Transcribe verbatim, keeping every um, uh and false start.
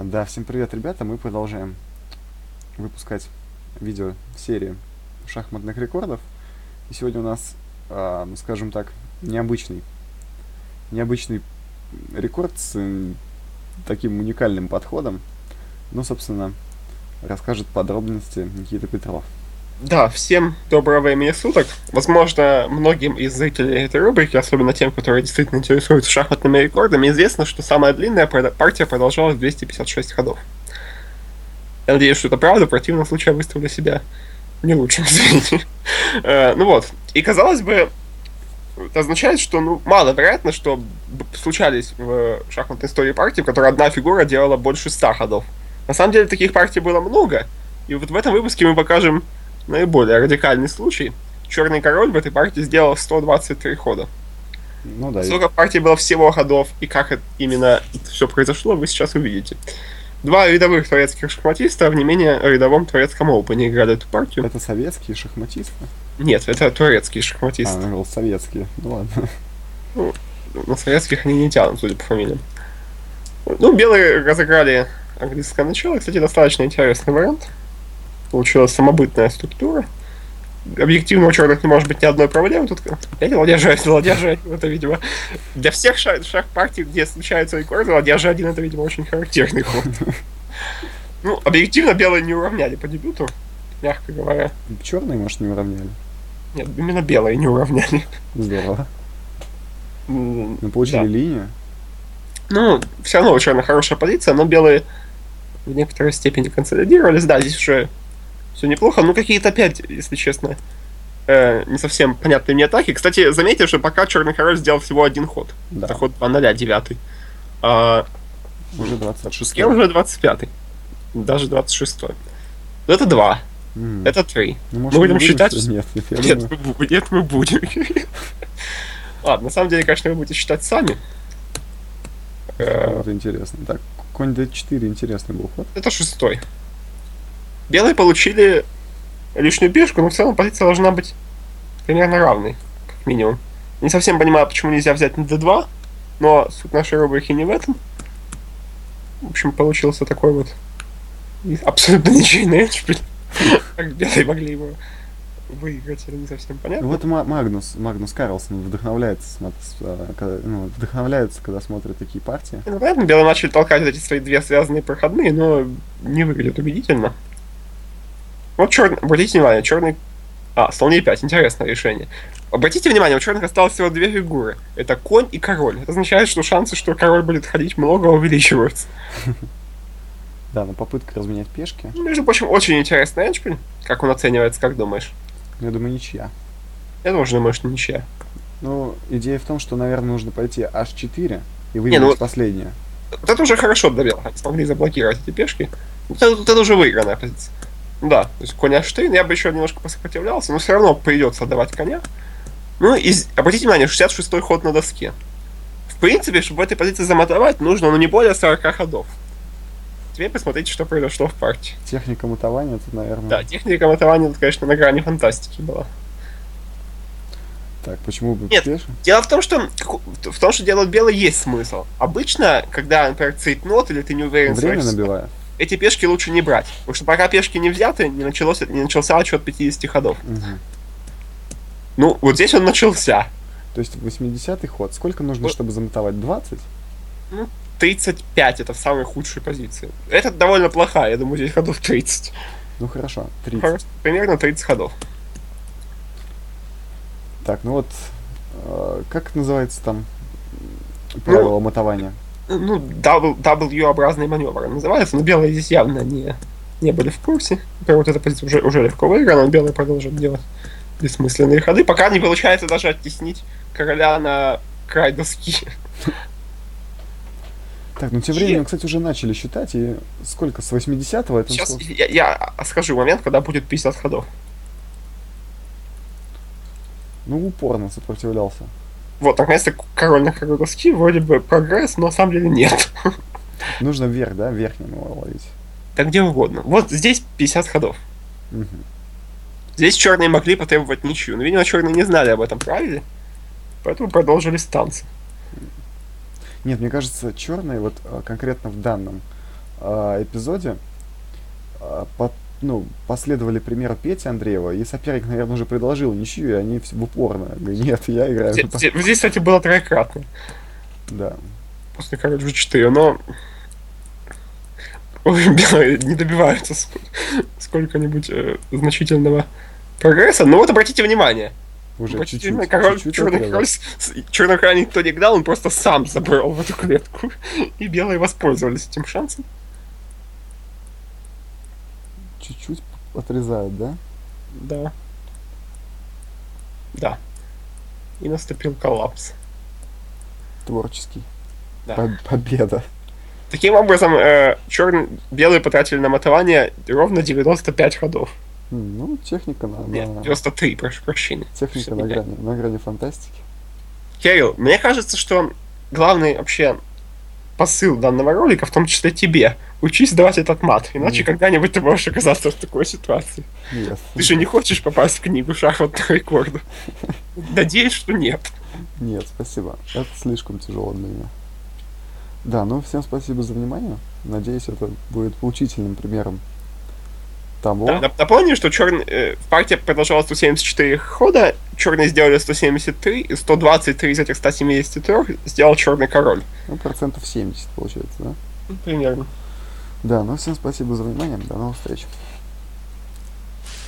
А, да, всем привет, ребята, мы продолжаем выпускать видео серии шахматных рекордов. И сегодня у нас, а, скажем так, необычный, необычный рекорд с таким уникальным подходом. Ну, собственно, расскажет подробности Никита Петров. Да, всем доброго времени суток. Возможно, многим из зрителей этой рубрики, особенно тем, которые действительно интересуются шахматными рекордами, известно, что самая длинная партия продолжалась двести пятьдесят шесть ходов. Я надеюсь, что это правда, в противном случае я выставлю себя не лучшим, извините. Ну вот, и казалось бы, это означает, что ну, маловероятно, что случались в шахматной истории партии, в которой одна фигура делала больше ста ходов. На самом деле таких партий было много, и вот в этом выпуске мы покажем наиболее радикальный случай. Черный король в этой партии сделал сто двадцать три хода. Ну да. Сколько партий было всего ходов, и как это именно все произошло, вы сейчас увидите. Два рядовых турецких шахматиста в не менее рядовом турецком опене играли эту партию. Это советские шахматисты? Нет, это турецкие шахматисты. А, ну, советские, ну ладно. Ну, на советских они не тянут, судя по фамилиям. Ну, белые разыграли английское начало. Кстати, достаточно интересный вариант. Получилась самобытная структура. Объективно у черных не может быть ни одной проблемы. Тут я не ладья-жать, ладья-жать. Это, видимо, для всех шах, шах партий, где случаются рекорды, ладья-жать один, это, видимо, очень характерный ход. Ну, объективно белые не уравняли по дебюту, мягко говоря. Черные, может, не уравняли? Нет, именно белые не уравняли. Здорово. Ну, получили да. линию. Ну, все равно у черных хорошая позиция, но белые в некоторой степени консолидировались. Да, здесь уже все неплохо, ну какие-то опять, если честно, э, не совсем понятные мне атаки. Кстати, заметьте, что пока черный король сделал всего один ход. Да. Это ход два ноль девять. А, уже двадцать шесть. Я уже двадцать пять. Даже двадцать шесть. Но это два. Mm. Это три. Ну, может, мы будем, будем считать... Что... Нет, нет, нет, думаю... мы, нет, мы будем. Ладно, на самом деле, конечно, вы будете считать сами. Это интересно. Так, конь дэ четыре интересный был ход. Это шестой. Белые получили лишнюю пешку, но в целом позиция должна быть примерно равной, как минимум. Не совсем понимаю, почему нельзя взять на дэ два, но суть нашей рубрики не в этом. В общем, получился такой вот абсолютно ничейный эндшпиль. Как белые могли его выиграть, это не совсем понятно. Вот Магнус, Магнус Карлсен вдохновляется, вдохновляется, когда смотрит такие партии. Ну, понятно, белые начали толкать эти свои две связанные проходные, но не выглядит убедительно. Вот черный, обратите внимание, черный... А, слон е пять, интересное решение. Обратите внимание, у черных осталось всего две фигуры. Это конь и король. Это означает, что шансы, что король будет ходить много, увеличиваются. Да, но попытка разменять пешки. Между прочим, очень интересный эндшпиль. Как он оценивается, как думаешь? Я думаю, ничья. Я тоже думаю, что ничья. Ну, идея в том, что, наверное, нужно пойти аш четыре и выбрать последнее. Вот это уже хорошо для белых. Они смогли заблокировать эти пешки. Это уже выигранная позиция. Да, то есть конь аш четыре, я бы еще немножко посопротивлялся, но все равно придется отдавать коня. Ну и обратите внимание, шестьдесят шестой ход на доске. В принципе, чтобы в этой позиции замотовать, нужно ну, не более сорока ходов. Теперь посмотрите, что произошло в партии. Техника мотования тут, наверное... Да, техника мотования тут, конечно, на грани фантастики была. Так, почему бы... Нет, пешим? Дело в том, что в том, что делают белые, есть смысл. Обычно, когда, например, цейтнот, или ты не уверен... Время набиваю. Эти пешки лучше не брать, потому что пока пешки не взяты, не, началось, не начался отчет пятидесяти ходов. Угу. Ну, вот здесь он начался. То есть восьмидесятый ход. Сколько нужно, вот, чтобы замотовать? двадцать? Ну, тридцать пять. Это в самой худшей позиции. Это довольно плохая, я думаю, здесь ходов тридцать. Ну, хорошо, тридцать. Примерно тридцать ходов. Так, ну вот, э, как называется там правило ну, мотования? Ну, дабл ю-образный маневр называется, но белые здесь явно не, не были в курсе. Например, вот эта позиция уже, уже легко выиграна, но белые продолжат делать бессмысленные ходы, пока не получается даже оттеснить короля на край доски. Так, ну тем временем, и... кстати, уже начали считать, и сколько, с восьмидесятого это... Сейчас сколько... я, я скажу момент, когда будет пятьдесят ходов. Ну, упорно сопротивлялся. Вот, наконец-то король на король доски, вроде бы прогресс, но на самом деле нет. Нужно вверх, да, верхним его ловить. Да где угодно. Вот здесь пятьдесят ходов. Угу. Здесь черные могли потребовать ничью, но, видимо, черные не знали об этом правиле, поэтому продолжили станции. Нет, мне кажется, черные вот конкретно в данном э, эпизоде э, по, ну, последовали примеру Пети Андреева, и соперник, наверное, уже предложил ничью, и они в упор говорят: нет, я играю. Здесь, здесь, кстати, было троекратно. Да. После король джи четыре, но... не добиваются сколько-нибудь э, значительного прогресса. Но вот обратите внимание. Уже обратите чуть-чуть, внимание, король, чуть-чуть черный, король, черный крайний тоник дал, он просто сам забрал в эту клетку. И белые воспользовались этим шансом. Чуть-чуть отрезают, да? Да. Да. И наступил коллапс. Творческий. Да. Победа. Таким образом, э, черно-белые потратили на матование ровно девяносто пять ходов. Ну, техника на... Нет, девяносто три, прошу прощения. Техника на грани, на грани фантастики. Кирилл, мне кажется, что главный вообще посыл данного ролика, в том числе тебе, учись давать этот мат, иначе mm. когда-нибудь ты можешь оказаться в такой ситуации. Yes. Ты же не хочешь попасть в книгу шахматного рекорда? Надеюсь, что нет. Нет, спасибо. Это слишком тяжело для меня. Да, ну всем спасибо за внимание. Надеюсь, это будет поучительным примером того. Да, напомню, что черный, э, партия продолжала сто семьдесят четыре хода, черные сделали сто семьдесят три, и сто двадцать три из этих ста семидесяти трёх сделал черный король. Ну, процентов семьдесят получается, да? Примерно. Да, ну всем спасибо за внимание, до новых встреч.